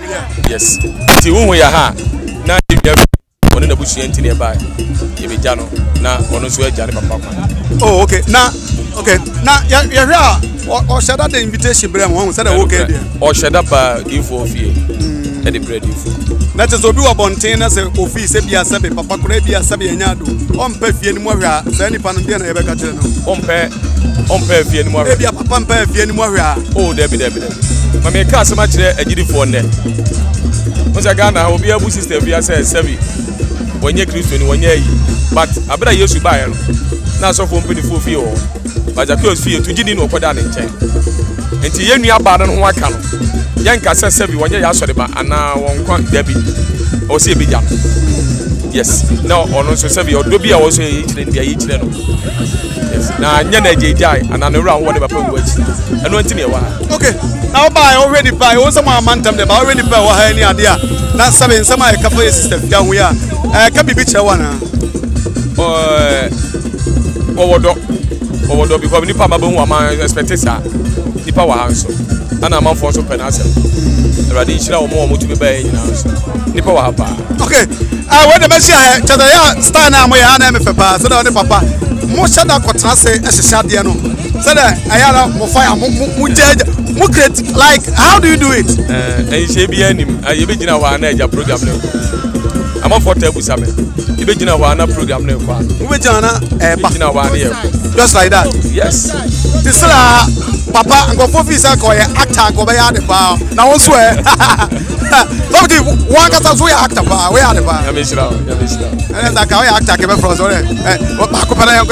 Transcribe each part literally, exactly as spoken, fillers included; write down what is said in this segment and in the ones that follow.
Yeah. Yes. Ti unwe ya ha na yebia one na busu enti na ba yebia no na ono so agya ne papa kwa. Oh okay. Na okay. Na ya ya hwa o shada the invitation brem won said okay there. O shada pa info of here. E dey bread info. Na te so bi wa bonten na se office bi asabe papa kwa bi asabe anya do. O mpa fie ni mo hwa sa ni pa no bi na yebe ka kire no. O mpa o mpa fie ni mo hwa. E bi papa mpa fie ni mo hwa. Oh there be there be there. My make us so much there, for net. Once I got now, be a sister, we are seven. When you're Christian, when you're but I better use you buy. Now, so for pretty full feel, but I close feel to Gidin or Padan in ten. And to Yen, you are bad on one canoe. Yanka says seven, one year, sorry, but and now one can't debit or see a big jump. Yes, now on also seven or do be also each and be each level. Yes, now Yan die and I'm around whatever words. And went to me a while. Okay. Now buy already buy. Also my man them they already buy. What any idea? Now seven some a couple of sisters down here. Eh, can be beach one. Uh, overdo, overdo because nipa mabungu ama expectation. Nipa wahanso. Ana manfonso penasa. Already inshira omo omo tubi buy ina. Nipa wahapa. Okay. Ah, when the messiah chata ya star na mo ya na me papa. So na one papa. Mo chada kotra se e shishadi ano. So na ayala mo fire mo mo judge. Like, how do you do it? Uh, and she be him. I be jina wana eja program now. I'm on for table same. You be jina wana program now. You be jina eh jina wana here. Just like that. Yes. This la papa and go for visa ko ya actor go be ya the pa. Na won so eh. Don't give one kata so ya actor pa. We are the pa. Ya be sure. Ya be sure. And that ka ya actor ke be from so eh. What pa ko para ya.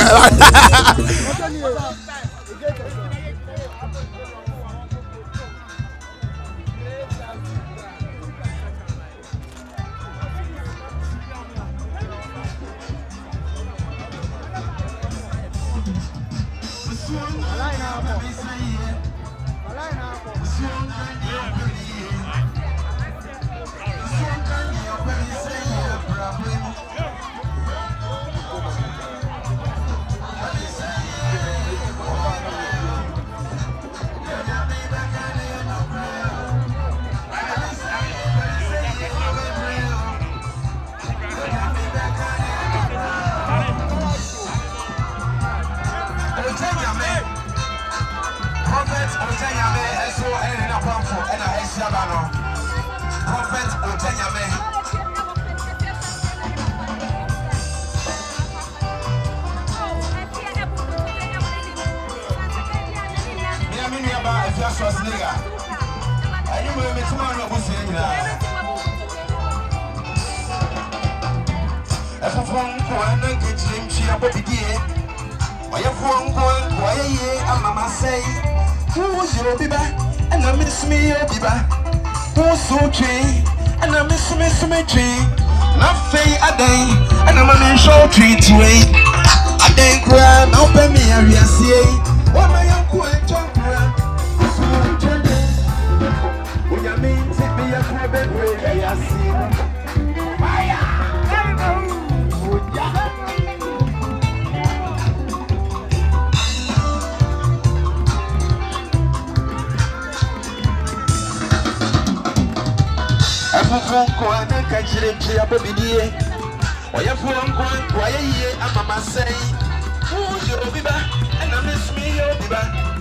Why are you a mama say, who's your baby? And I miss me, your baby.